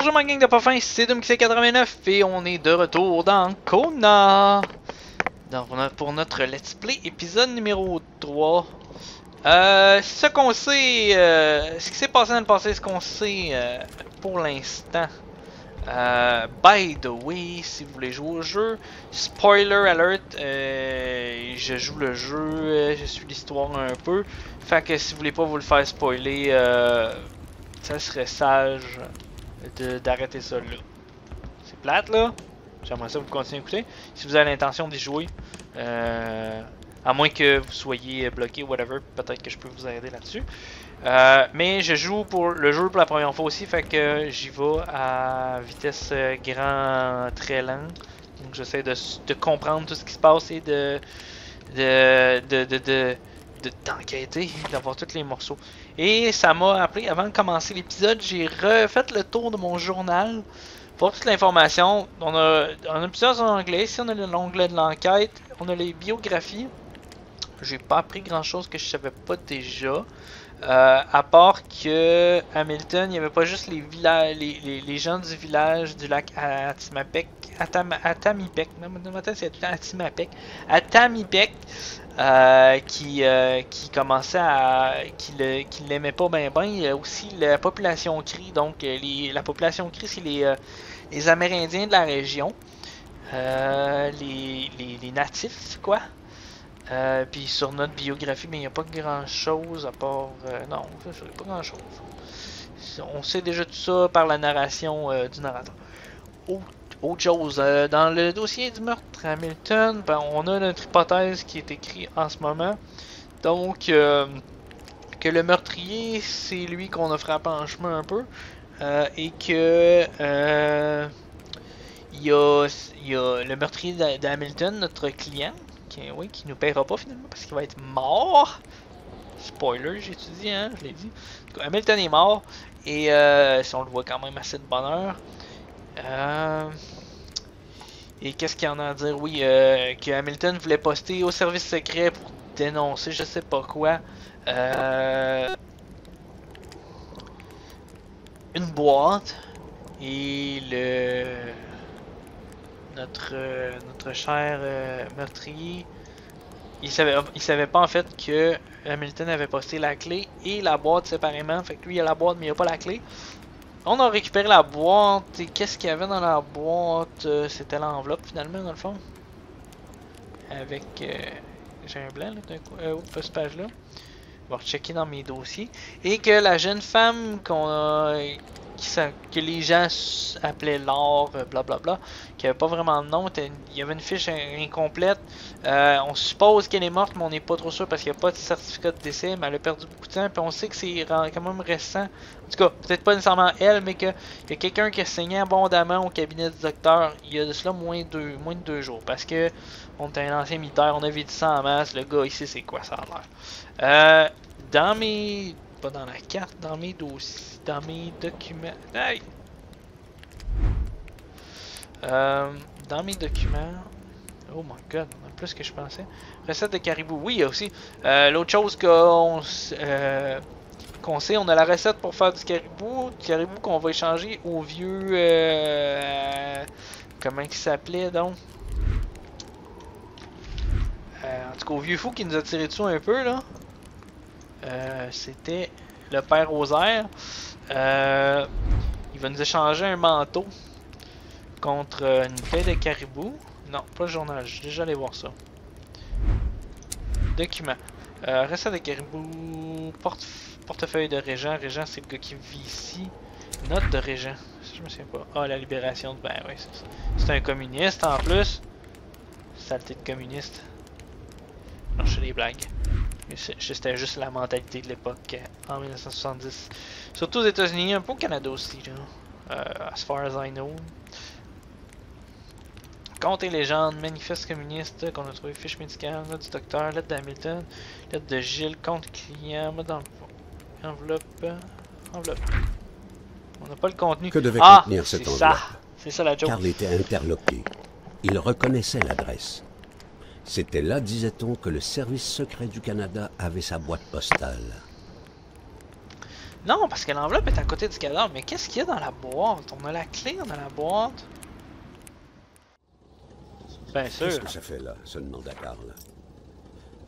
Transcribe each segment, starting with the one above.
Bonjour ma gang de pas fin, c'est DoomQc89 et on est de retour dans Kona. Donc pour notre Let's Play épisode numéro 3. Ce qu'on sait, ce qui s'est passé dans le passé, ce qu'on sait pour l'instant. By the way, si vous voulez jouer au jeu, spoiler alert, je joue le jeu, je suis l'histoire un peu. Fait que si vous voulez pas vous le faire spoiler, ça serait sage d'arrêter ça là. C'est plate là, j'aimerais ça vous continuez à écouter. Si vous avez l'intention d'y jouer, à moins que vous soyez bloqué ou whatever, peut-être que je peux vous aider là-dessus. Mais je joue pour le jeu pour la première fois aussi, fait que j'y vais à vitesse grand très lent. Donc j'essaie de comprendre tout ce qui se passe et d'enquêter, d'avoir tous les morceaux. Et ça m'a appelé avant de commencer l'épisode, j'ai refait le tour de mon journal pour toute l'information. On a plusieurs en anglais, ici on a l'onglet de l'enquête, on a les biographies. J'ai pas appris grand chose que je savais pas déjà. À part que Hamilton, il n'y avait pas juste les gens du village du lac Atamipek. Atamipek, non, maintenant c'est Atamipek. Atamipek qui commençait à. Qui l'aimait pas ben. Il y a aussi la population cri. Donc la population cri, c'est les Amérindiens de la région. Les natifs, quoi. Puis sur notre biographie, mais il n'y a pas grand chose à part. Non, ça serait pas grand chose. On sait déjà tout ça par la narration du narrateur. Autre chose, dans le dossier du meurtre à Hamilton, ben, on a notre hypothèse qui est écrite en ce moment. Donc, que le meurtrier, c'est lui qu'on a frappé en chemin un peu. Et que. Il y a le meurtrier d'Hamilton, notre client. Oui, qui nous paiera pas finalement parce qu'il va être mort. Spoiler, j'ai étudié, hein, je l'ai dit. Hamilton est mort et si on le voit quand même assez de bonne heure. Et qu'est-ce qu'il y en a à dire? Oui, que Hamilton voulait poster au service secret pour dénoncer je sais pas quoi. Une boîte et notre cher meurtrier, il savait pas en fait que Hamilton avait posté la clé et la boîte séparément. Fait que lui il a la boîte mais il a pas la clé. On a récupéré la boîte et qu'est-ce qu'il y avait dans la boîte? C'était l'enveloppe finalement dans le fond. Avec... j'ai un blanc là d'un coup, pas cette page là. On va rechecker dans mes dossiers. Et que la jeune femme qu'on a... Que les gens appelaient l'or, blablabla, qui avait pas vraiment de nom, il y avait une fiche incomplète. On suppose qu'elle est morte, mais on n'est pas trop sûr parce qu'il n'y a pas de certificat de décès, mais elle a perdu beaucoup de temps. Puis on sait que c'est quand même récent. En tout cas, peut-être pas nécessairement elle, mais qu'il y a quelqu'un qui a saigné abondamment au cabinet du docteur il y a de cela moins de deux jours. Parce que on était un ancien militaire, on avait dit ça en masse, le gars ici c'est quoi ça a l'air. Dans mes. Pas dans la carte, dans mes dossiers, dans mes documents. Hey! Dans mes documents. Oh my god, plus que je pensais. Recette de caribou, oui, il y a aussi. L'autre chose qu'on sait, on a la recette pour faire du caribou. Du caribou qu'on va échanger au vieux. Comment il s'appelait donc? En tout cas, au vieux fou qui nous a tiré dessus un peu là. C'était le père Rosaire. Il va nous échanger un manteau contre une paix de caribou. Non, pas le journal, j'ai déjà allé voir ça. Document. Recette de caribou. Portefeuille de Régent. Régent, c'est le gars qui vit ici. Note de Régent. Si je me souviens pas. Ah, la libération de. Ben oui, c'est ça. C'est un communiste en plus. Saleté de communiste. Non, je fais des blagues. C'était juste la mentalité de l'époque en 1970. Surtout aux États-Unis, un peu au Canada aussi. Là. As far as I know. Contes et légendes, manifeste communiste qu'on a trouvé, fiche médicale, note du docteur, lettre d'Hamilton, lettre de Gilles, compte client, mode d'emploi, enveloppe. On n'a pas le contenu. Que devait contenir cet endroit? C'est ça la joke. Carl était interloqué. Il reconnaissait l'adresse. C'était là, disait-on, que le service secret du Canada avait sa boîte postale. Non, parce que l'enveloppe est à côté du cadavre. Mais qu'est-ce qu'il y a dans la boîte? On a la clé dans la boîte. Bien sûr. Qu'est-ce que ça fait là? Se demanda Carl.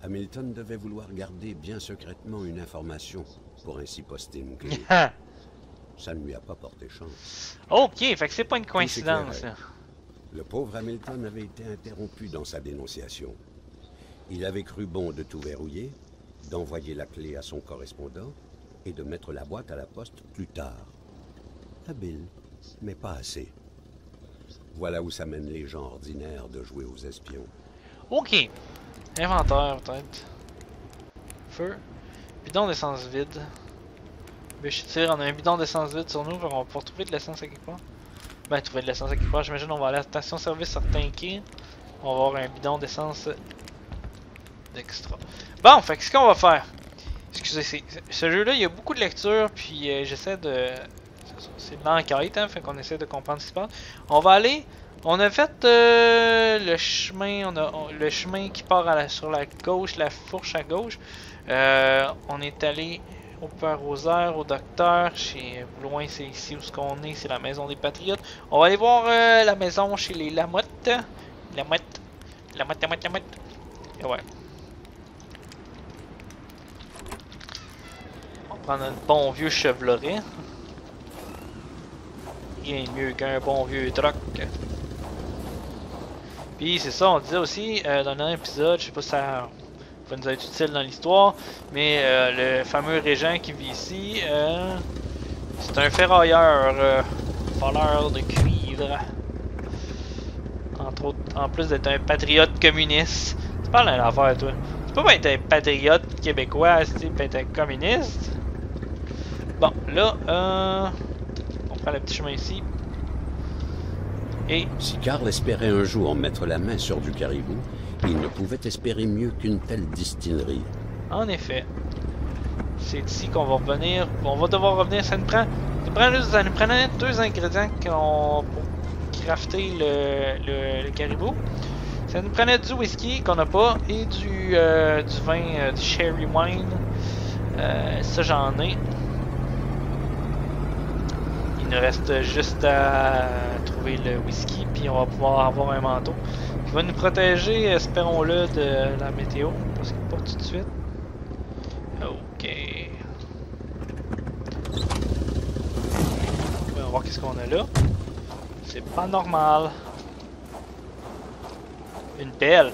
Hamilton devait vouloir garder bien secrètement une information pour ainsi poster une clé. Ça ne lui a pas porté chance. Ok, fait que c'est pas une coïncidence. Le pauvre Hamilton avait été interrompu dans sa dénonciation. Il avait cru bon de tout verrouiller, d'envoyer la clé à son correspondant et de mettre la boîte à la poste plus tard. Habile, mais pas assez. Voilà où ça mène les gens ordinaires de jouer aux espions. Ok. Inventaire, peut-être. Feu. Bidon d'essence vide. Bûche de tir, on a un bidon d'essence vide sur nous, on va pouvoir trouver de l'essence à quelque part. Ben, trouver de l'essence à quelque part, j'imagine on va aller à la station-service sur Tinky. On va avoir un bidon d'essence d'extra. Bon, fait que ce qu'on va faire... Excusez, ce jeu-là, il y a beaucoup de lectures, puis j'essaie de... C'est de l'enquête, hein, fait qu'on essaie de comprendre ce qui se passe. On va aller... On a fait le chemin, le chemin qui part à sur la gauche, la fourche à gauche. On est allé au Père Rosaire, au docteur, chez loin c'est ici où ce qu'on est, c'est la maison des Patriotes. On va aller voir la maison chez les Lamothe. Lamothe. Et ouais. On prend notre bon vieux Chevrolet. Rien de mieux qu'un bon vieux truck. Puis c'est ça, on disait aussi dans un épisode, je sais pas si ça va nous être utile dans l'histoire, mais le fameux Régent qui vit ici, c'est un ferrailleur, voleur de cuivre. Entre autres, en plus d'être un patriote communiste. Tu parles d'un affaire, toi. Tu peux pas être un patriote québécois, tu peux être un communiste. Bon, là, on prend le petit chemin ici. Et... Si Carl espérait un jour mettre la main sur du caribou, il ne pouvait espérer mieux qu'une telle distillerie. En effet. C'est ici qu'on va revenir. On va devoir revenir. Ça nous prend deux ingrédients pour crafter le caribou. Ça nous prenait du whisky qu'on n'a pas et du vin, du sherry wine. Ça j'en ai. Il nous reste juste à trouver le whisky, puis on va pouvoir avoir un manteau qui va nous protéger, espérons-le, de la météo, parce que pas tout de suite. Ok. On va voir qu'est-ce qu'on a là. C'est pas normal. Une pelle.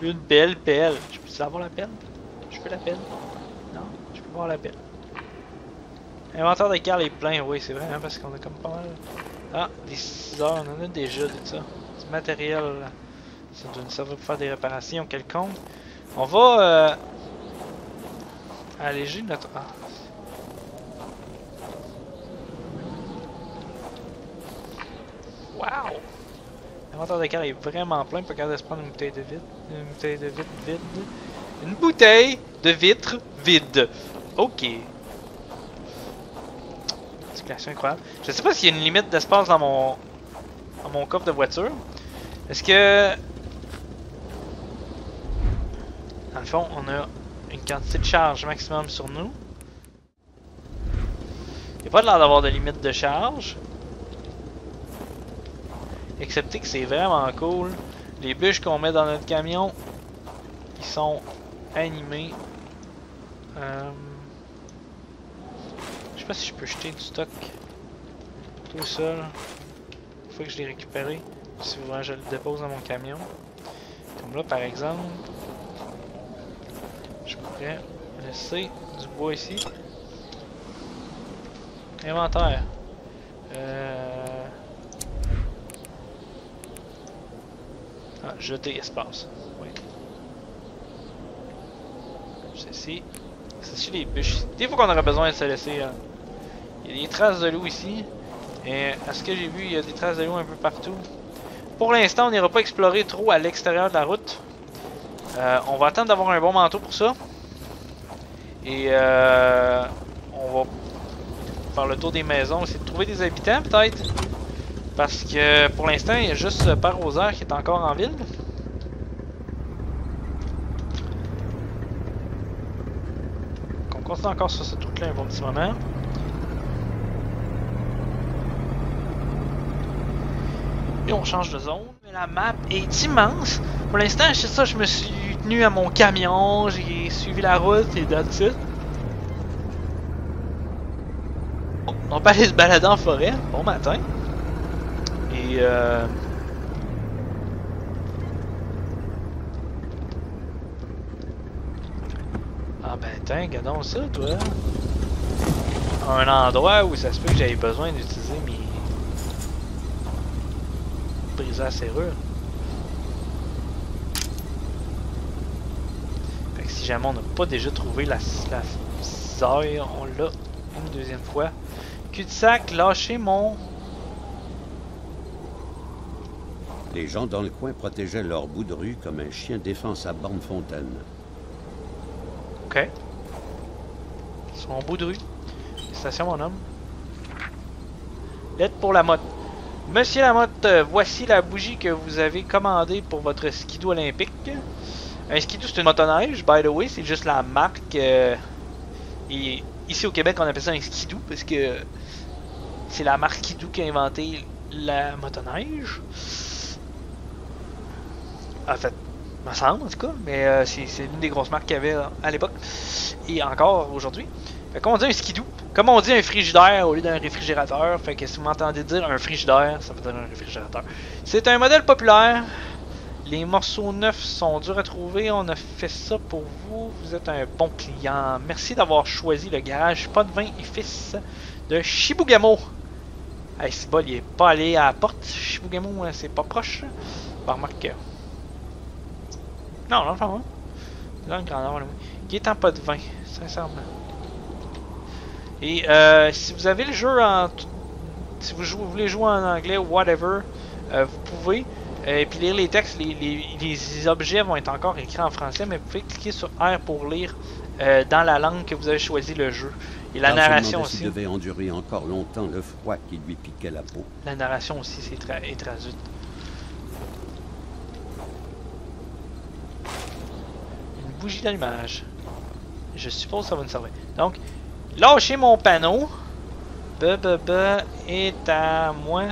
Une belle pelle. Je peux avoir la pelle? Je peux la pelle? Non, je peux voir la pelle. L'inventaire de Carl est plein, oui c'est vrai, hein, parce qu'on a comme pas mal... Ah, des ciseaux, on en a déjà de ça. Du matériel, ça doit nous servir pour faire des réparations quelconques. On va alléger notre... Ah. Wow! L'inventaire de Carl est vraiment plein, on peut garder se prendre une bouteille de vide. Une bouteille de vide vide. Une bouteille de vitre vide. Ok. Incroyable. Je sais pas s'il y a une limite d'espace dans mon coffre de voiture. Est-ce que... Dans le fond, on a une quantité de charge maximum sur nous. Il n'y a pas l'air d'avoir de limite de charge. Excepté que c'est vraiment cool. Les bûches qu'on met dans notre camion, ils sont animés. Je sais pas si je peux jeter du stock tout seul. Une fois que je l'ai récupéré, souvent je le dépose dans mon camion. Comme là par exemple, je pourrais laisser du bois ici. Inventaire. Ah, jeter espace. Oui. Ceci. Ceci les bûches. Des fois qu'on aurait besoin de se laisser. Il y a des traces de loup ici, et à ce que j'ai vu, il y a des traces de loup un peu partout. Pour l'instant, on n'ira pas explorer trop à l'extérieur de la route. On va attendre d'avoir un bon manteau pour ça. Et on va faire le tour des maisons, essayer de trouver des habitants peut-être. Parce que pour l'instant, il y a juste le Père Rosaire qui est encore en ville. Qu'on continue encore sur cette route-là un bon petit moment. Et on change de zone. La map est immense. Pour l'instant, c'est ça, je me suis tenu à mon camion, j'ai suivi la route et that's it. Bon, on peut aller se balader en forêt. Bon matin. Et ah ben tiens, regardons ça, toi. Un endroit où ça se peut que j'avais besoin d'utiliser mes... briser la serrure. Fait que si jamais on n'a pas déjà trouvé la serrure, on l'a une deuxième fois. Cul-de-sac, lâchez mon... Les gens dans le coin protégeaient leur bout de rue comme un chien défend sa borne fontaine. Ok. Son bout de rue. Station, mon homme. Lettre pour Lamothe. Monsieur Lamothe, voici la bougie que vous avez commandée pour votre Ski-Doo olympique. Un Ski-Doo, c'est une motoneige, by the way, c'est juste la marque. Et ici au Québec, on appelle ça un Ski-Doo parce que c'est la marque Ski-Doo qui a inventé la motoneige. En fait, me semble en tout cas, mais c'est l'une des grosses marques qu'il y avait à l'époque et encore aujourd'hui. Fait qu'on dit un Ski-Doo. Comme on dit un frigidaire au lieu d'un réfrigérateur, fait que si vous m'entendez dire un frigidaire, ça veut dire un réfrigérateur. C'est un modèle populaire. Les morceaux neufs sont durs à trouver. On a fait ça pour vous. Vous êtes un bon client. Merci d'avoir choisi le garage Pas de Vin et Fils de Chibougamau. Hey, c'est bol, il est pas allé à la porte. Chibougamau, hein, c'est pas proche. Bah, remarque que... Non, non, non. Dans le grandeur, là. Qui est en Pas de Vin, sincèrement. Et si vous avez le jeu en... Si vous, voulez jouer en anglais ou whatever, vous pouvez. Et puis lire les textes, les objets vont être encore écrits en français, mais vous pouvez cliquer sur R pour lire dans la langue que vous avez choisi le jeu. Et la narration aussi. Il devait endurer encore longtemps le froid qui lui piquait la peau. La narration aussi c'est traduite. Une bougie d'allumage. Je suppose que ça va nous servir. Donc... Lâchez mon panneau. Bubba est à moi.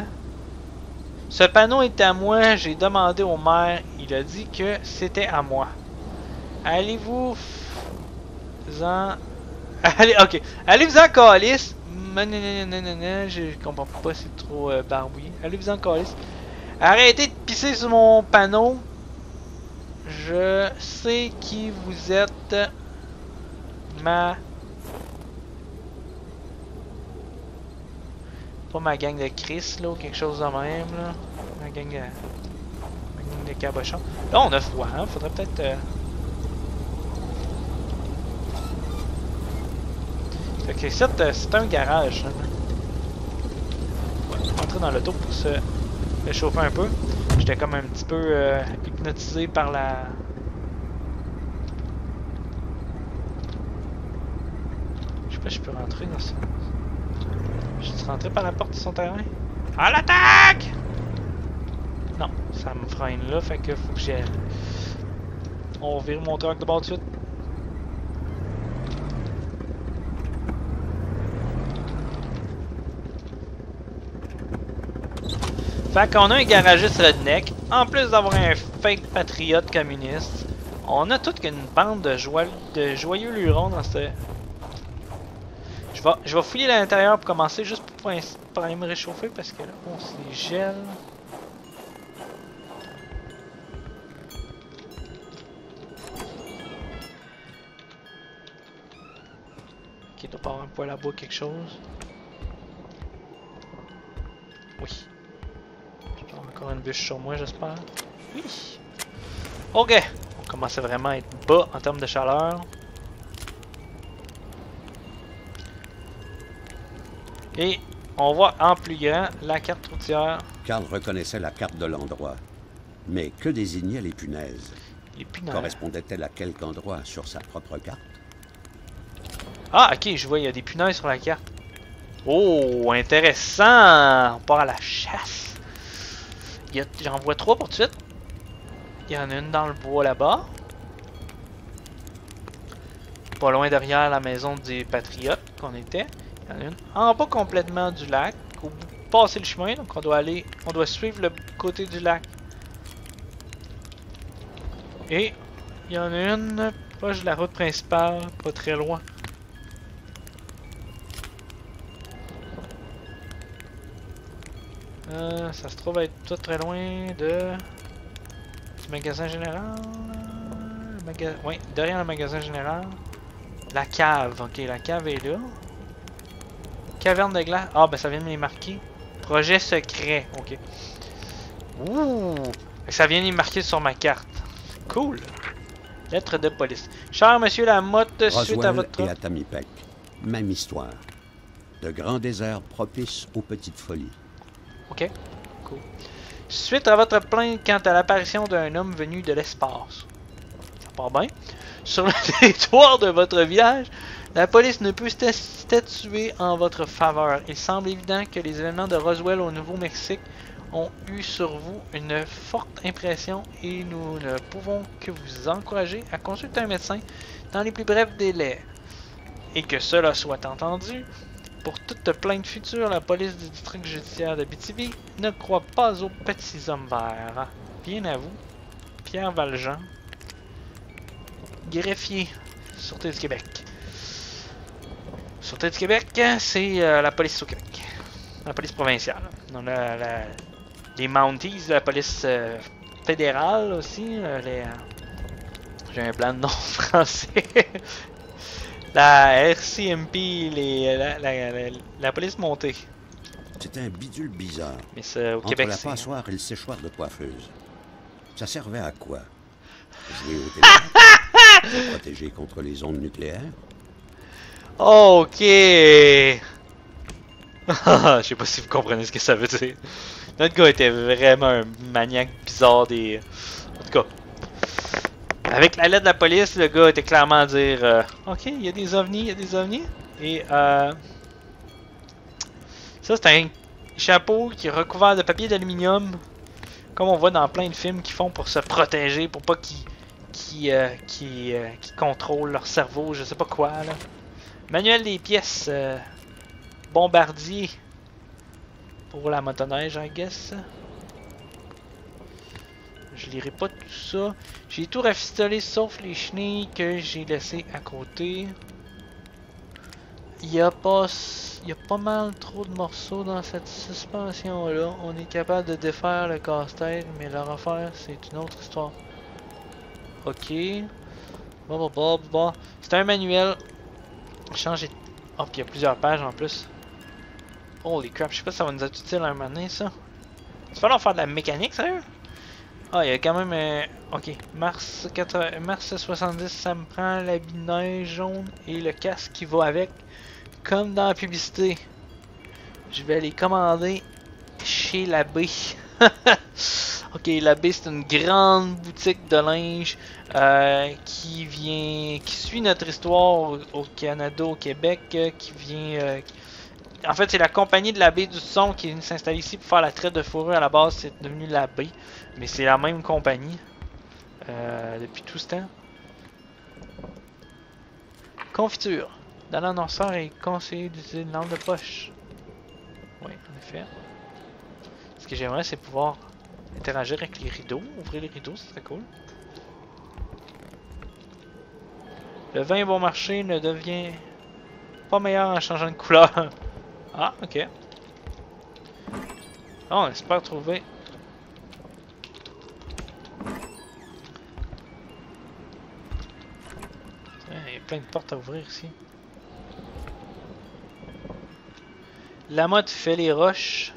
Ce panneau est à moi. J'ai demandé au maire. Il a dit que c'était à moi. Allez-vous en... Allez, ok. Allez-vous-en, calice. Je comprends pas, c'est trop barbouillé. Allez-vous-en, calice. Arrêtez de pisser sur mon panneau. Je sais qui vous êtes. Ma gang de Chris là ou quelque chose de même là. Ma gang de cabochons. Là on a froid, hein? Faudrait peut-être Fait que c'est un garage. On va rentrer dans l'auto pour se réchauffer un peu. J'étais comme un petit peu hypnotisé par la... Je sais pas si je peux rentrer dans ça. Je suis rentré par la porte de son terrain. À l'attaque! Non, ça me freine là, fait que faut que j'y aille. On vire mon truck de bord de suite. Fait qu'on a un garagiste redneck. En plus d'avoir un fake patriote communiste, on a toute une bande de joyeux lurons dans ce... Je vais fouiller à l'intérieur pour commencer, juste pour aller me réchauffer parce que là, on s'y gèle. Ok, doit pas avoir un poil à bois, quelque chose. Oui. J'ai encore une bûche sur moi, j'espère. Oui. Ok. On commençait vraiment à être bas en termes de chaleur. Et on voit en plus grand la carte routière. Carl reconnaissait la carte de l'endroit. Mais que désignaient les punaises? Les punaises. Correspondait-elle à quelque endroit sur sa propre carte? Ah, ok, je vois, il y a des punaises sur la carte. Oh, intéressant! On part à la chasse. J'en vois trois pour tout de suite. Il y en a une dans le bois là-bas. pas loin derrière la maison des Patriotes qu'on était. Il y en a une en bas complètement du lac, au bout, passer le chemin, donc on doit aller, on doit suivre le côté du lac. Et il y en a une proche de la route principale, pas très loin. Ça se trouve être tout très loin du magasin général. Oui, derrière le magasin général. La cave, ok, la cave est là. Caverne de glace. Ah, ben ça vient de les marquer. Projet secret, ok. Ouh, ça vient de les marquer sur ma carte. Cool. Lettre de police. Cher monsieur Lamothe, suite à votre... Roswell et Atamipek, même histoire. De grands déserts propices aux petites folies. Ok, cool. Suite à votre plainte quant à l'apparition d'un homme venu de l'espace. Ça part bien. Sur le territoire de votre village, la police ne peut statuer en votre faveur. Il semble évident que les événements de Roswell au Nouveau-Mexique ont eu sur vous une forte impression et nous ne pouvons que vous encourager à consulter un médecin dans les plus brefs délais. Et que cela soit entendu, pour toute plainte future, la police du district judiciaire de BTV ne croit pas aux petits hommes verts. Bien à vous, Pierre Valjean, greffier, Sûreté du Québec. Sûreté du Québec, c'est la police au Québec. La police provinciale. On a les Mounties, la police fédérale aussi. J'ai un blanc de nom français. La RCMP, la police montée. C'était un bidule bizarre. Mais au Québec, entre la passoire et le séchoir de coiffeuse. Ça servait à quoi? Jouer au téléphone? Protéger contre les ondes nucléaires? Ok. Je sais pas si vous comprenez ce que ça veut dire. Notre gars était vraiment un maniaque bizarre des... En tout cas... Avec la lettre de la police, le gars était clairement à dire ok, il y a des ovnis, il y a des ovnis. Et ça c'est un chapeau qui est recouvert de papier d'aluminium, comme on voit dans plein de films qu'ils font pour se protéger, pour pas qu'ils contrôlent leur cerveau, je sais pas quoi là. Manuel des pièces Bombardier pour la motoneige, I guess. Je lirai pas tout ça. J'ai tout rafistolé sauf les chenilles que j'ai laissées à côté. Il y a pas mal trop de morceaux dans cette suspension-là. On est capable de défaire le casse-tête, mais le refaire, c'est une autre histoire. Ok. C'est un manuel. Changer. Oh, puis il y a plusieurs pages en plus. Holy crap, je sais pas si ça va nous être utile à un moment donné, ça. Il va falloir faire de la mécanique, sérieux? Ah, il y a quand même... ok, mars 70, ça me prend l'habit de neige jaune et le casque qui va avec, comme dans la publicité. Je vais aller commander chez l'abbé. Ok, l'abbé c'est une grande boutique de linge qui suit notre histoire au Canada, au Québec, qui vient... En fait, c'est la compagnie de l'abbé du son qui est venue s'installer ici pour faire la traite de fourrure. À la base, c'est devenu l'abbé. Mais c'est la même compagnie depuis tout ce temps. Confiture. Dans l'annonceur, est conseillé d'utiliser une lampe de poche. Oui, en effet. Ce que j'aimerais, c'est pouvoir interagir avec les rideaux. Ouvrir les rideaux, c'est très cool. Le vin bon marché ne devient pas meilleur en changeant de couleur. Ah, ok. Oh, on espère trouver. Il y a plein de portes à ouvrir ici. Lamothe fait les roches.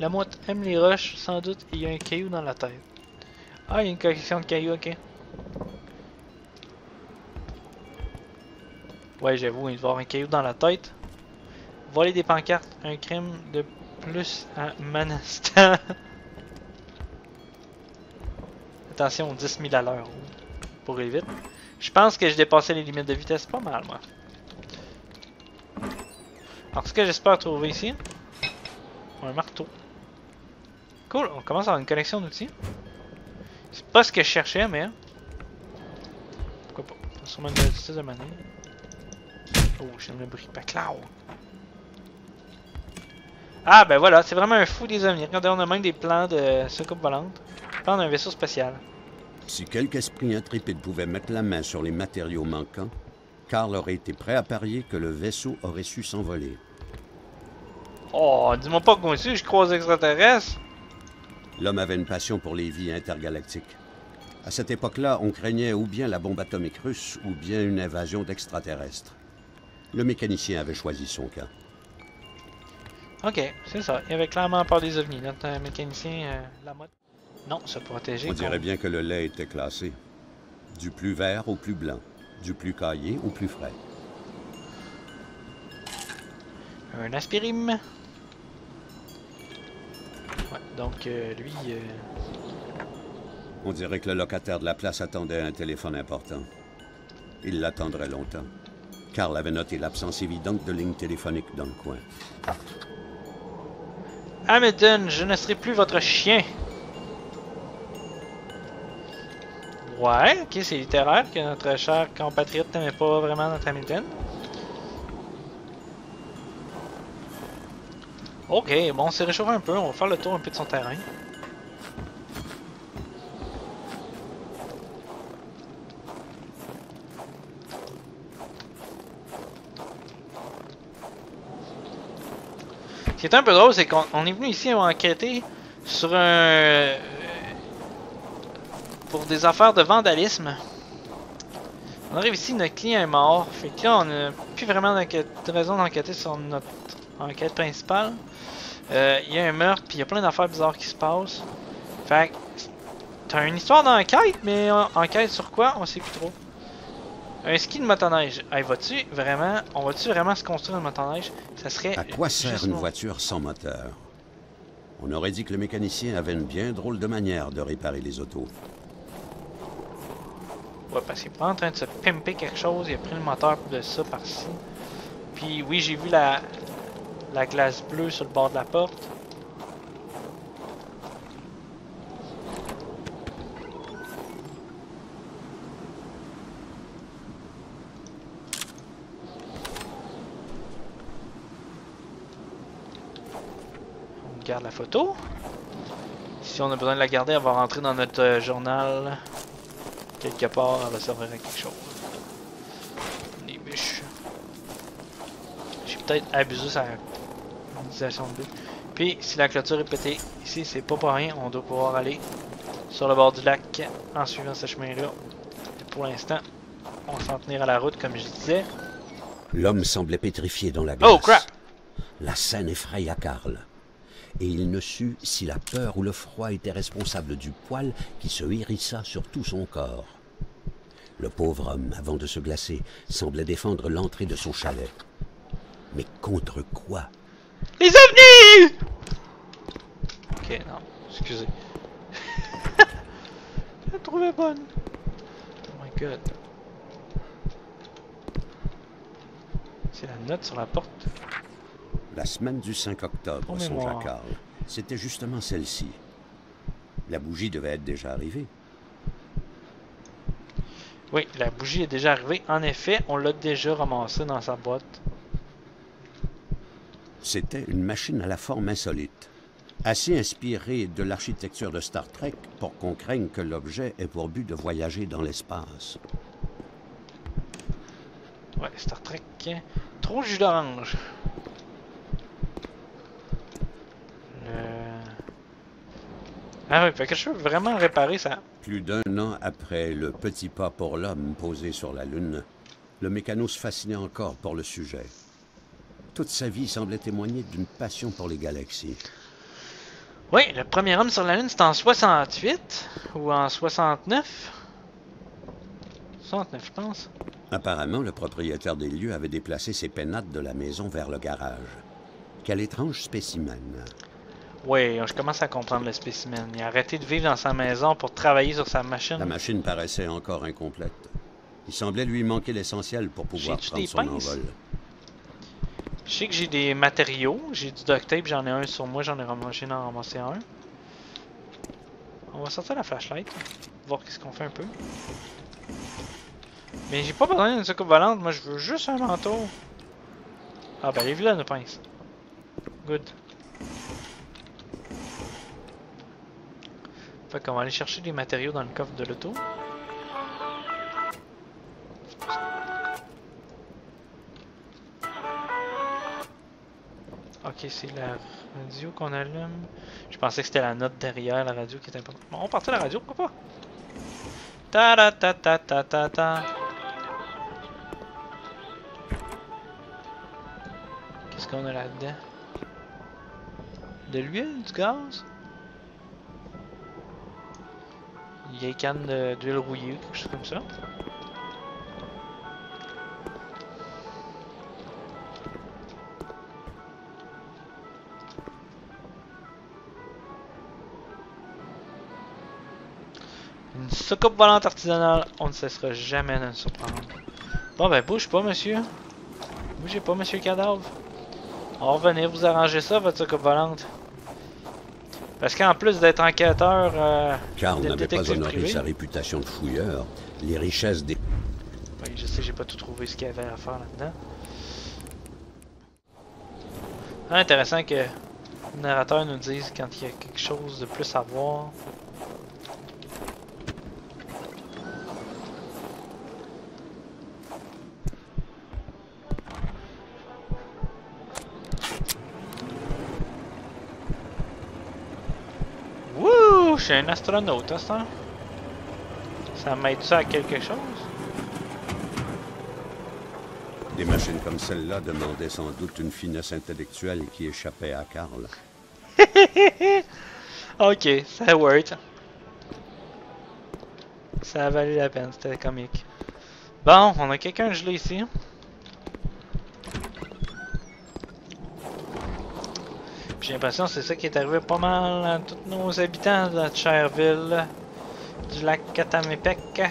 Lamothe aime les roches, sans doute. Il y a un caillou dans la tête. Ah, il y a une collection de cailloux, ok. Ouais, j'avoue, il doit avoir un caillou dans la tête. Voler des pancartes, un crime de plus à Manastan. Attention, 10 000 à l'heure pour aller vite. Je pense que je dépassais les limites de vitesse pas mal, moi. Alors, ce que j'espère trouver ici, un marteau. Cool, on commence à avoir une collection d'outils. C'est pas ce que je cherchais, mais... Pourquoi pas. C'est sûrement une 16e année. Oh, j'aime le bruit. Paclao! Ah, ben voilà, c'est vraiment un fou des ovnis. Regardez, on a même des plans de soucoupe volante. Plans d'un vaisseau spatial. Si quelque esprit intrépide pouvait mettre la main sur les matériaux manquants, Carl aurait été prêt à parier que le vaisseau aurait su s'envoler. Oh, dis-moi pas que moi aussi je croise extraterrestres! L'homme avait une passion pour les vies intergalactiques. À cette époque-là, on craignait ou bien la bombe atomique russe ou bien une invasion d'extraterrestres. Le mécanicien avait choisi son cas. Ok, c'est ça. Il avait clairement peur des ovnis. Notre mécanicien, Lamothe. Non, se protéger. On dirait bien que le lait était classé. Du plus vert au plus blanc. Du plus caillé au plus frais. Un aspirine. Ouais, donc lui... On dirait que le locataire de la place attendait un téléphone important. Il l'attendrait longtemps. Carl avait noté l'absence évidente de lignes téléphoniques dans le coin. Hamilton, je ne serai plus votre chien. Ouais, ok, c'est littéraire que notre cher compatriote n'aimait pas vraiment notre Hamilton. Ok, bon, on s'est réchauffé un peu, on va faire le tour un peu de son terrain. Ce qui est un peu drôle, c'est qu'on est venu ici enquêter sur un... pour des affaires de vandalisme. On arrive ici, notre client est mort. Fait que là, on n'a plus vraiment de raison d'enquêter sur notre enquête principale. Il y a un meurtre, puis il y a plein d'affaires bizarres qui se passent. Fait que... T'as une histoire d'enquête, mais enquête sur quoi? On sait plus trop. Un ski de motoneige. Hey, on va-tu vraiment se construire une motoneige? Ça serait... À quoi sert justement... une voiture sans moteur? On aurait dit que le mécanicien avait une bien drôle de manière de réparer les autos. Ouais, parce qu'il n'est pas en train de se pimper quelque chose. Il a pris le moteur de ça par-ci. Puis oui, j'ai vu la glace bleue sur le bord de la porte. La photo. Si on a besoin de la garder, elle va rentrer dans notre journal. Quelque part, elle va servir à quelque chose. Les biches. J'ai peut-être abusé sa utilisation de but. Puis, si la clôture est pétée, ici, c'est pas pour rien. On doit pouvoir aller sur le bord du lac en suivant ce chemin-là. Pour l'instant, on s'en tenir à la route, comme je disais. L'homme semblait pétrifié dans la glace. Oh, crap! La scène effraya Carl. Et il ne sut si la peur ou le froid était responsable du poil qui se hérissa sur tout son corps. Le pauvre homme, avant de se glacer, semblait défendre l'entrée de son chalet. Mais contre quoi? Les ovnis! Ok, non, excusez. Je l'ai trouvée bonne. Oh my god. C'est la note sur la porte. La semaine du 5 octobre, songea Carl, c'était justement celle-ci. La bougie devait être déjà arrivée. Oui, la bougie est déjà arrivée. En effet, on l'a déjà ramassée dans sa boîte. C'était une machine à la forme insolite, assez inspirée de l'architecture de Star Trek pour qu'on craigne que l'objet ait pour but de voyager dans l'espace. Ouais, Star Trek, trop jus d'orange. Ah oui, fait que je peux vraiment réparer ça. Plus d'un an après le petit pas pour l'homme posé sur la Lune, le mécano se fascinait encore pour le sujet. Toute sa vie semblait témoigner d'une passion pour les galaxies. Oui, le premier homme sur la Lune, c'était en 68 ou en 69. 69, je pense. Apparemment, le propriétaire des lieux avait déplacé ses pénates de la maison vers le garage. Quel étrange spécimen. Oui, je commence à comprendre le spécimen. Il a arrêté de vivre dans sa maison pour travailler sur sa machine. La machine paraissait encore incomplète. Il semblait lui manquer l'essentiel pour pouvoir prendre son envol. Je sais que j'ai des matériaux. J'ai du duct tape, j'en ai un sur moi, j'en ai ramassé un. On va sortir la flashlight. Voir qu'est-ce qu'on fait un peu. Mais j'ai pas besoin d'une soucoupe volante, moi je veux juste un manteau. Ah ben les vilains, le pince. Good. Fait qu'on va aller chercher des matériaux dans le coffre de l'auto. Ok, c'est la radio qu'on allume. Je pensais que c'était la note derrière la radio qui était importante. Bon, on partait la radio, pourquoi pas? Ta ta ta ta ta ta ta. Qu'est-ce qu'on a là-dedans? De l'huile, du gaz? Il y a une canne d'huile rouillée, quelque chose comme ça. Une soucoupe volante artisanale, on ne cessera jamais de nous surprendre. Bon ben bouge pas monsieur. Bougez pas monsieur cadavre. On va revenir vous arranger ça votre soucoupe volante. Parce qu'en plus d'être enquêteur, Carl n'avait pas honoré privé, sa réputation de fouilleur, les richesses des... Oui, je sais, j'ai pas tout trouvé ce qu'il y avait à faire là-dedans. Ah, intéressant que le narrateur nous dise quand il y a quelque chose de plus à voir. Je suis un astronaute, hein, ça? Ça m'aide ça à quelque chose? Des machines comme celle-là demandaient sans doute une finesse intellectuelle qui échappait à Carl. Ok, ça worked. Ça a valu la peine, c'était comique. Bon, on a quelqu'un gelé ici. J'ai l'impression que c'est ça qui est arrivé pas mal à tous nos habitants de notre chère ville du lac Atamipek.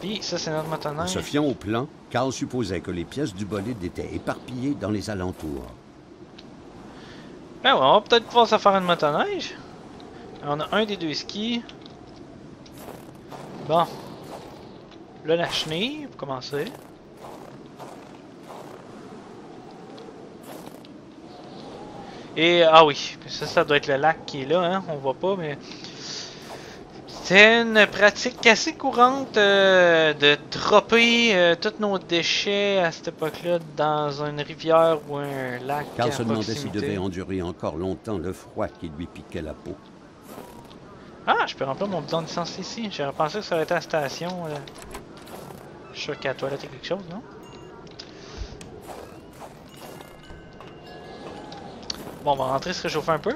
Puis ça c'est notre motoneige. Se fiant au plan, Carl supposait que les pièces du bolide étaient éparpillées dans les alentours. Ben ouais, on va peut-être pouvoir se faire une motoneige. On a un des deux skis. Bon. Là la chenille, pour commencer. Et, ah oui, ça doit être le lac qui est là, hein, on voit pas, mais... C'est une pratique assez courante de dropper tous nos déchets à cette époque-là dans une rivière ou un lac. Carl se demandait s'il devait endurer encore longtemps le froid qui lui piquait la peau. Ah, je peux remplir mon bidon d'essence ici. J'aurais pensé que ça aurait été à la station. Je suis sûr qu'à la toilette il y a quelque chose, non? Bon, on va rentrer se réchauffer un peu.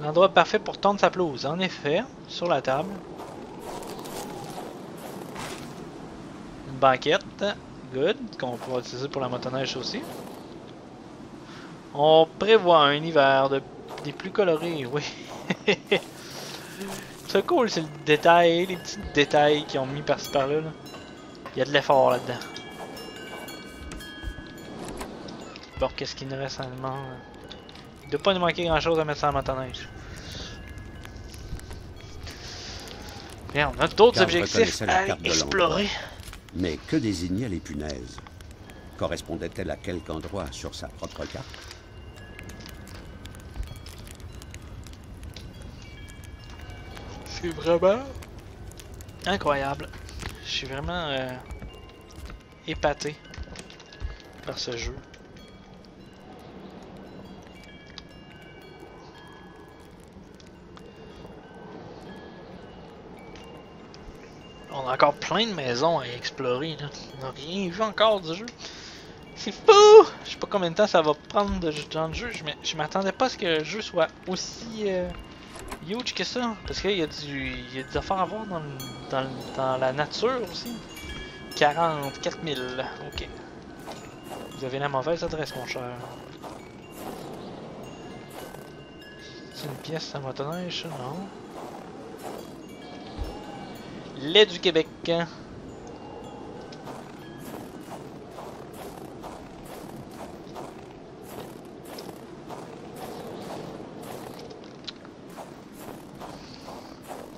L'endroit parfait pour tondre sa pelouse, en effet, sur la table. Une banquette, good, qu'on pourra utiliser pour la motoneige aussi. On prévoit un hiver des plus colorés, oui. C'est cool, c'est le détail, les petits détails qu'ils ont mis par-ci par-là. Il y a de l'effort là-dedans. Bon, qu'est-ce qu'il nous reste seulement? Il ne doit pas nous manquer grand-chose à mettre ça en motoneige. Bien, on a d'autres objectifs à explorer. Mais que désignaient les punaises? Correspondait-elle à quelque endroit sur sa propre carte? C'est vraiment incroyable. Je suis vraiment épaté par ce jeu. On a encore plein de maisons à explorer là. On n'a rien vu encore du jeu. C'est fou! Je sais pas combien de temps ça va prendre dans le jeu, mais je m'attendais pas à ce que le jeu soit aussi... huge que ça, parce qu'il y a des affaires à voir dans la nature aussi. 44 000, ok. Vous avez la mauvaise adresse, mon cher. C'est une pièce à motoneige, ça, non? lait du Québec.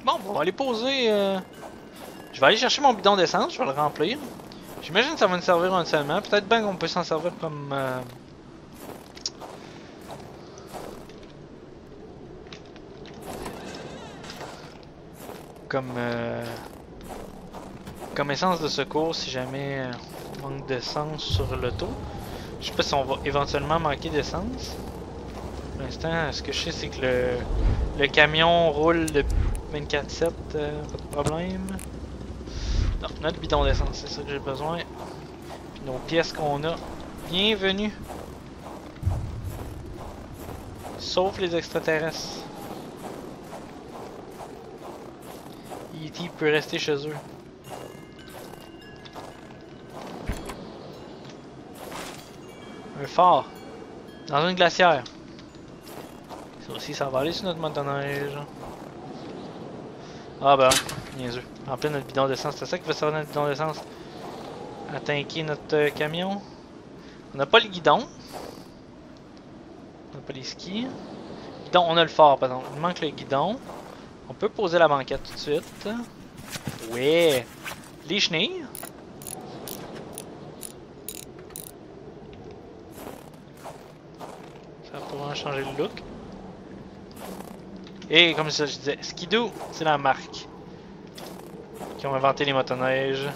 Bon, on va aller poser... Je vais aller chercher mon bidon d'essence, je vais le remplir. J'imagine que ça va nous servir entièrement. Peut-être bien qu'on peut s'en servir comme... Comme essence de secours si jamais on manque d'essence sur l'auto. Je sais pas si on va éventuellement manquer d'essence. Pour l'instant, ce que je sais, c'est que le camion roule depuis 24/7, pas de problème. Non, notre bidon d'essence, c'est ça que j'ai besoin. Puis nos pièces qu'on a. Bienvenue. Sauf les extraterrestres. E.T. peut rester chez eux. Un phare. Dans une glacière. Ça aussi, ça va aller sur notre motoneige. Ah ben, niaiseux. En plein notre bidon d'essence. C'est ça qui va servir notre bidon d'essence. À tanker notre camion. On n'a pas le guidon. On n'a pas les skis. Guidon, on a le phare, pardon. Il manque le guidon. On peut poser la banquette tout de suite. Ouais. Les chenilles. Ça va probablement changer le look. Et comme ça je disais, Ski-Doo, c'est la marque qui ont inventé les motoneiges.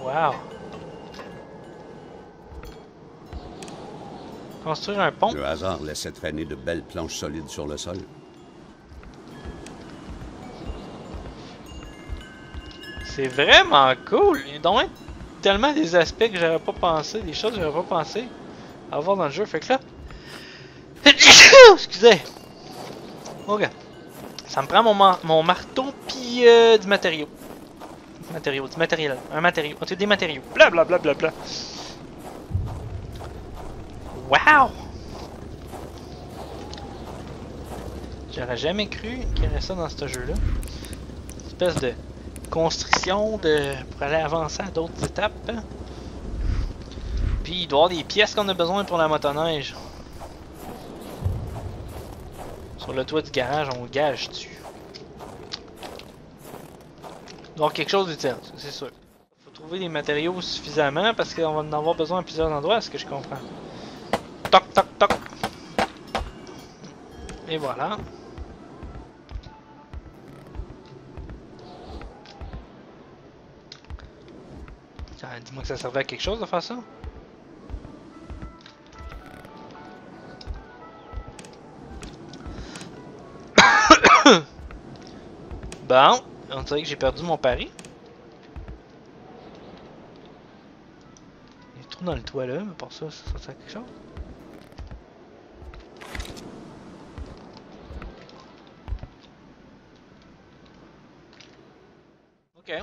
Wow. Construire un pont. Le hasard laissait traîner de belles planches solides sur le sol. C'est vraiment cool. Il y a donc tellement des aspects que j'aurais pas pensé, des choses que j'aurais pas pensé avoir dans le jeu. Fait que là, excusez. Ok. Ça me prend mon marteau puis du matériau. Du matériel. Un matériau. En tout cas, des matériaux. Blablabla. Wow! J'aurais jamais cru qu'il y avait ça dans ce jeu-là. Une espèce de construction pour aller avancer à d'autres étapes. Puis il doit y avoir des pièces qu'on a besoin pour la motoneige. Sur le toit du garage, on gage dessus. Donc quelque chose d'utile, c'est sûr. Faut trouver des matériaux suffisamment parce qu'on va en avoir besoin à plusieurs endroits, ce que je comprends. Toc, toc, toc. Et voilà. Ah, dis-moi que ça servait à quelque chose de faire ça. Bon, on dirait que j'ai perdu mon pari. Il y a un trou dans le toit là, mais pour ça, ça sert à quelque chose. Okay.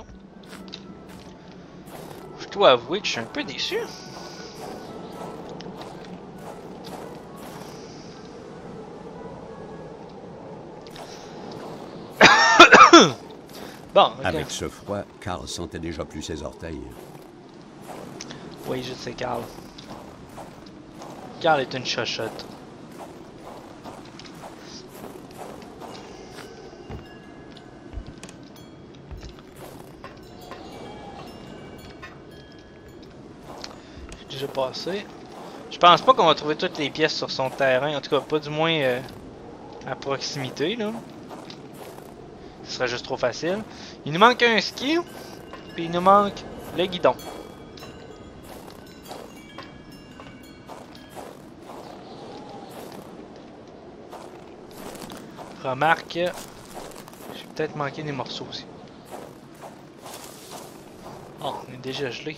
Je dois avouer que je suis un peu déçu. Bon, okay. Avec ce froid, Carl sentait déjà plus ses orteils. Oui, je sais, Carl. Carl est une chochotte. J'ai passé. Je pense pas qu'on va trouver toutes les pièces sur son terrain, en tout cas pas du moins à proximité là. Ce serait juste trop facile. Il nous manque un ski, puis il nous manque le guidon. Remarque, j'ai peut-être manqué des morceaux aussi. Oh, on est déjà gelé.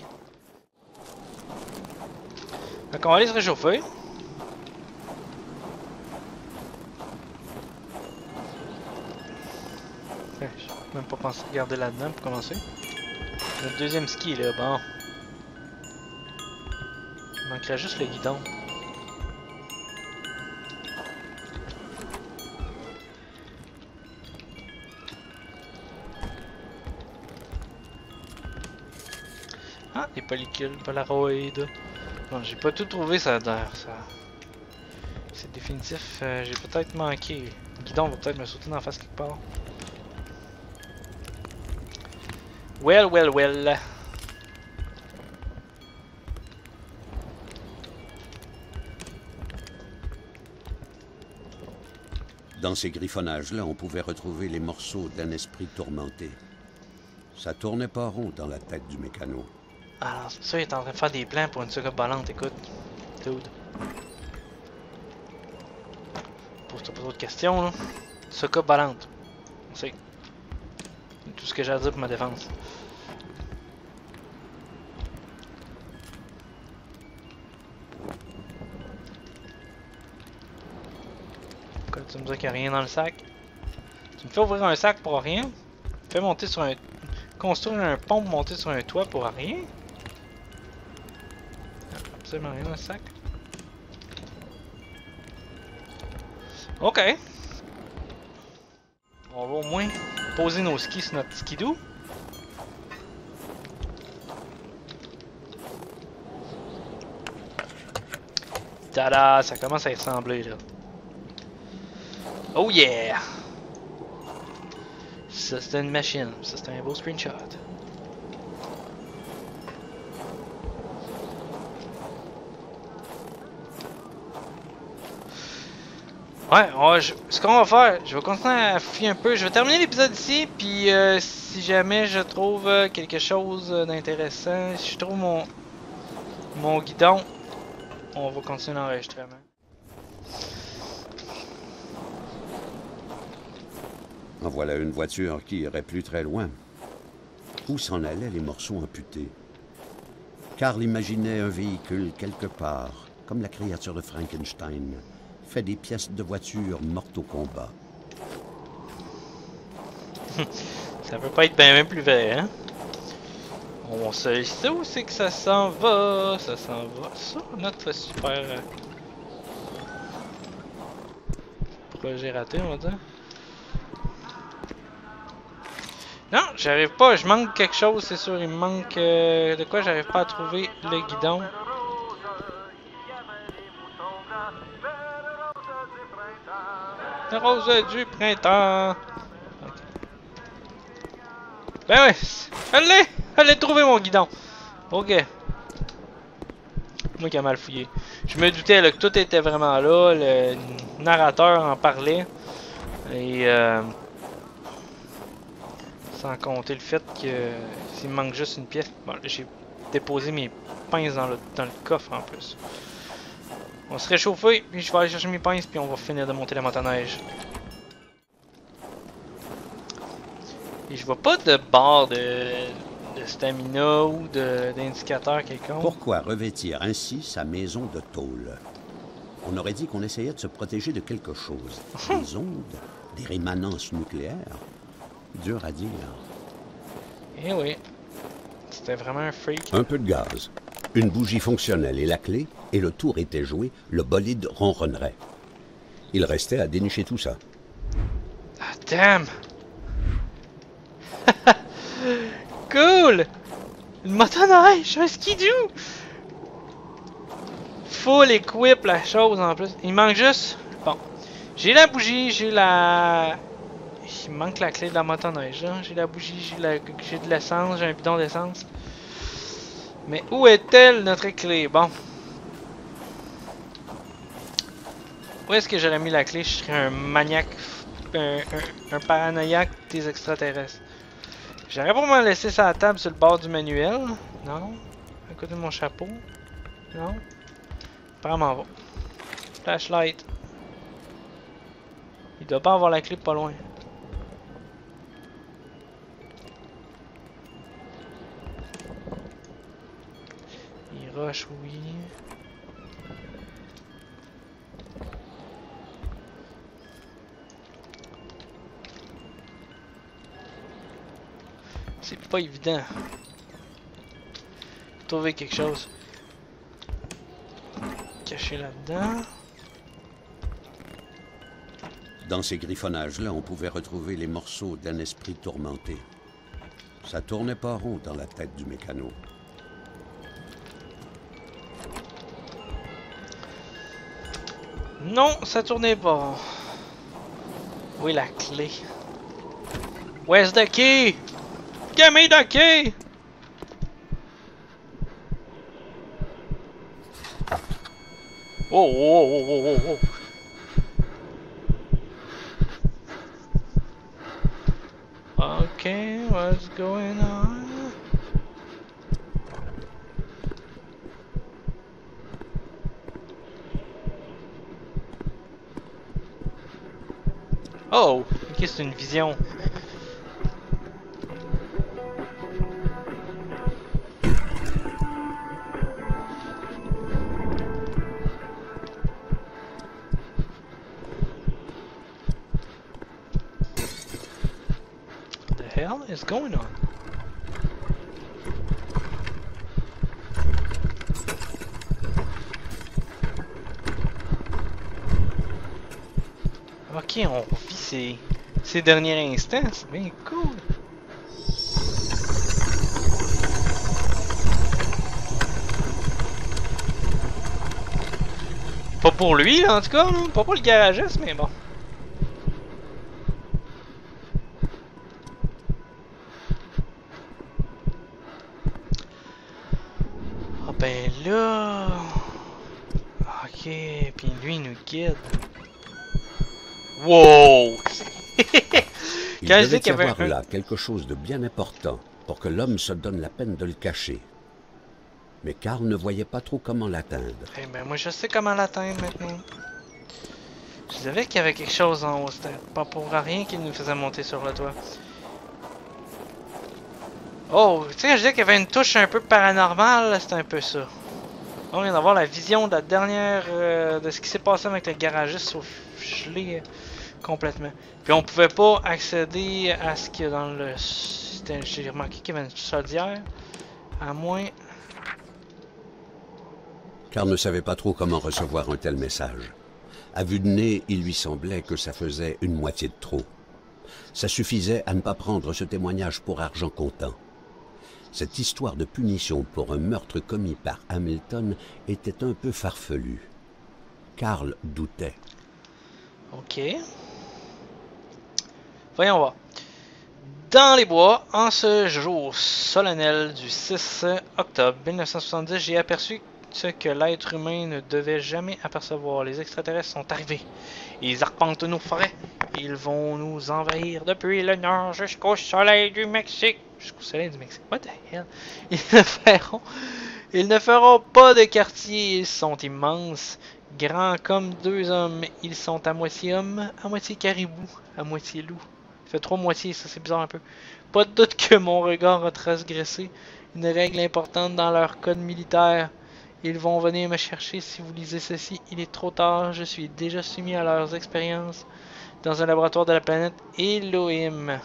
Donc on va aller se réchauffer. J'ai même pas pensé regarder là-dedans pour commencer. Notre deuxième ski là, bon. Il manquerait juste le guidon. les pellicules Polaroid. Bon, j'ai pas tout trouvé ça d'air, ça. C'est définitif, j'ai peut-être manqué. Le guidon va peut-être me sauter dans la face quelque part. Well, well, well. Dans ces griffonnages-là, on pouvait retrouver les morceaux d'un esprit tourmenté. Ça tournait pas rond dans la tête du mécano. Alors, c'est ça, il est en train de faire des plans pour une seconde ballante, écoute. Dude. Pose-toi pas trop de questions, là. Soca ballante. C'est tout ce que j'ai à dire pour ma défense. Pourquoi tu me dis qu'il n'y a rien dans le sac? Tu me fais ouvrir un sac pour rien? Fais monter sur un... Construire un pont pour monter sur un toit pour rien? Absolument rien dans le sac. Ok. On va au moins poser nos skis sur notre Ski-Doo. Tada! Ça commence à y ressembler là. Oh yeah! Ça c'est une machine, ça c'est un beau screenshot. Ouais, ce qu'on va faire, je vais continuer à fouiller un peu, je vais terminer l'épisode ici, puis si jamais je trouve quelque chose d'intéressant, si je trouve mon guidon, on va continuer l'enregistrement. En voilà une voiture qui irait plus très loin. Où s'en allaient les morceaux amputés? Carl imaginait un véhicule quelque part, comme la créature de Frankenstein, fait des pièces de voiture mortes au combat. Ça peut pas être bien plus vrai, hein? On sait où c'est que ça s'en va, ça s'en va sur notre super projet raté, on va dire. Non, j'arrive pas, je manque quelque chose, c'est sûr, il me manque de quoi j'arrive pas à trouver le guidon. La rose du printemps. Okay. Ben ouais, allez trouver mon guidon. Ok. Moi qui a mal fouillé. Je me doutais là, que tout était vraiment là, le narrateur en parlait. Et... sans compter le fait que s'il me manque juste une pièce... Bon, j'ai déposé mes pinces dans le coffre en plus. On se réchauffe, puis je vais aller chercher mes pinces, puis on va finir de monter la motoneige. Et je vois pas de barre de stamina ou d'indicateur quelconque. Pourquoi revêtir ainsi sa maison de tôle? On aurait dit qu'on essayait de se protéger de quelque chose. Des ondes, des rémanences nucléaires. Dur à dire. Eh oui. C'était vraiment un freak. Un peu de gaz, une bougie fonctionnelle et la clé, et le tour était joué, le bolide ronronnerait. Il restait à dénicher tout ça. Ah, damn! Cool! Une motoneige, un Ski-Doo! Full equip la chose en plus. Il manque juste... Bon. J'ai la bougie, j'ai la... Il manque la clé de la motoneige, hein? J'ai la bougie, j'ai de l'essence, j'ai un bidon d'essence. Mais où est-elle notre clé? Bon. Où est-ce que j'aurais mis la clé? Je serais un maniaque, un paranoïaque des extraterrestres. J'aurais probablement laissé ça à la table sur le bord du manuel. Non. À côté de mon chapeau. Non. Apparemment va. Flashlight. Il doit pas avoir la clé pas loin. Oui. C'est pas évident. Trouver quelque chose caché là-dedans. Dans ces griffonnages-là, on pouvait retrouver les morceaux d'un esprit tourmenté. Ça tournait pas rond dans la tête du mécano. Non, ça tournait pas. Où est la clé? Where's the key? Give me the key! Oh, oh, oh, oh, oh, oh. Okay, what's going on? Oh, ok, c'est une vision. Is going on? Ok, on vit ces derniers instants, c'est bien cool. Pas pour lui, en tout cas, hein? Pas pour le garagiste, mais bon. Wow! Il devait y avoir là quelque chose de bien important pour que l'homme se donne la peine de le cacher. Mais Carl ne voyait pas trop comment l'atteindre. Eh ben moi je sais comment l'atteindre maintenant. Je savais qu'il y avait quelque chose en haut, c'était pas pour rien qu'il nous faisait monter sur le toit. Oh, tu sais, je disais qu'il y avait une touche un peu paranormale, c'était un peu ça. On vient d'avoir la vision de la dernière de ce qui s'est passé avec le garagiste au gelé complètement. Puis on pouvait pas accéder à ce qu'il y a dans le. J'ai remarqué qu'il y avait une chaudière. À moins. Carl ne savait pas trop comment recevoir un tel message. À vue de nez, il lui semblait que ça faisait une moitié de trop. Ça suffisait à ne pas prendre ce témoignage pour argent comptant. Cette histoire de punition pour un meurtre commis par Hamilton était un peu farfelue. Carl doutait. Ok. Voyons voir. Dans les bois, en ce jour solennel du 6 octobre 1970, j'ai aperçu ce que l'être humain ne devait jamais apercevoir. Les extraterrestres sont arrivés. Ils arpentent nos forêts. Ils vont nous envahir depuis le nord jusqu'au soleil du Mexique. Jusqu'au soleil du Mexique. What the hell? Ils ne feront pas de quartier. Ils sont immenses. Grands comme deux hommes. Ils sont à moitié hommes, à moitié caribou, à moitié loup. Ça fait trois moitiés, ça c'est bizarre un peu. Pas de doute que mon regard a transgressé une règle importante dans leur code militaire. Ils vont venir me chercher si vous lisez ceci. Il est trop tard. Je suis déjà soumis à leurs expériences dans un laboratoire de la planète Elohim.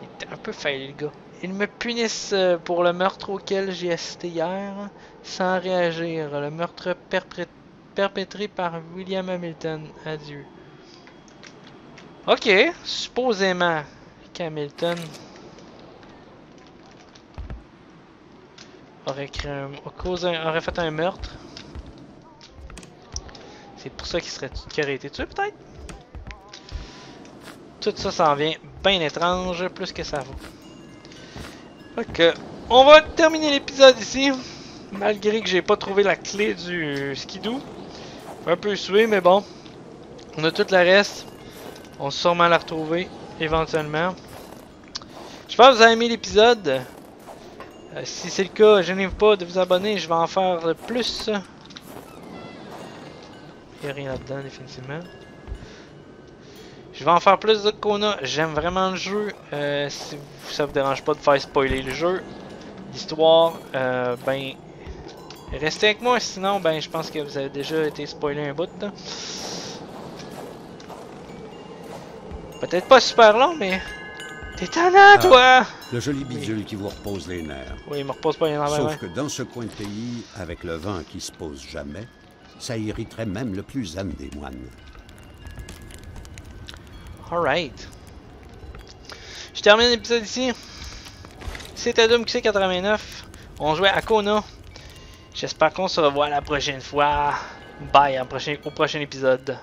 Il était un peu fail, le gars. Ils me punissent pour le meurtre auquel j'ai assisté hier sans réagir. Le meurtre perpétré par William Hamilton. Adieu. Ok, supposément qu'Hamilton aurait fait un meurtre. C'est pour ça qu'il aurait été tué, peut-être? Tout ça s'en vient bien étrange, plus que ça vaut. Ok, on va terminer l'épisode ici. Malgré que j'ai pas trouvé la clé du Ski-Doo. Un peu sué, mais bon. On a tout le reste. On va sûrement la retrouver, éventuellement. J'espère que vous avez aimé l'épisode. Si c'est le cas, gênez-vous pas de vous abonner. Je vais en faire plus. Il n'y a rien là-dedans, définitivement. Je vais en faire plus de Kona. J'aime vraiment le jeu. Si ça vous dérange pas de faire spoiler le jeu, l'histoire, ben, restez avec moi. Sinon, ben, je pense que vous avez déjà été spoilé un bout. Peut-être pas super long, mais. T'es tannant, toi! Le joli bidule qui vous repose les nerfs. Oui, il me repose pas les nerfs. Sauf que dans ce coin de pays, avec le vent qui se pose jamais, ça irriterait même le plus âme des moines. Alright. Je termine l'épisode ici. C'était DoomQc89. On jouait à Kona. J'espère qu'on se revoit la prochaine fois. Bye, au prochain épisode.